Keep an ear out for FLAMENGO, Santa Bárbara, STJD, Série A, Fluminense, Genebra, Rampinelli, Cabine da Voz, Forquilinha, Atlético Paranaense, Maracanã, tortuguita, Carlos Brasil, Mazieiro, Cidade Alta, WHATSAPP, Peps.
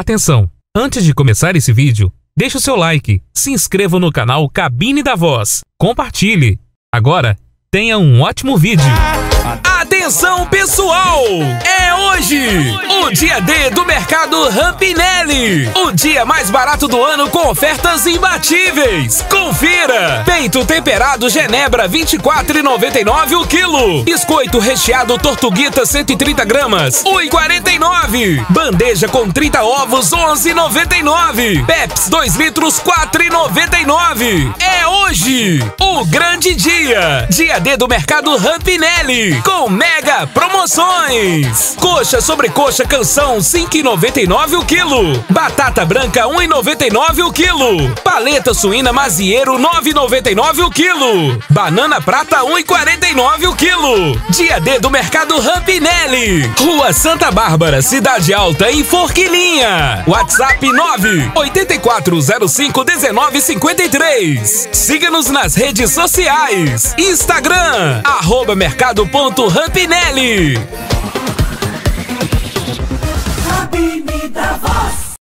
Atenção! Antes de começar esse vídeo, deixe o seu like, se inscreva no canal Cabine da Voz, compartilhe. Agora, tenha um ótimo vídeo. Atenção pessoal, é hoje o dia D do mercado Rampinelli, o dia mais barato do ano com ofertas imbatíveis. Confira: peito temperado Genebra R$ 24,99 o quilo, biscoito recheado tortuguita 130 gramas R$ 1,49, bandeja com 30 ovos R$ 11,99, Peps 2 litros R$ 4,99. É hoje o grande dia, dia D do mercado Rampinelli, com mega promoções. Coxa sobre coxa canção R$ 5,99 o quilo, batata branca R$ 1,99 o quilo, paleta suína Mazieiro R$ 9,99 o quilo, banana prata R$ 1,49 o quilo. Dia D do mercado Rampinelli, Rua Santa Bárbara, Cidade Alta, em Forquilinha. WhatsApp 984051953. Siga-nos nas redes sociais: Instagram @mercado.rampinelli.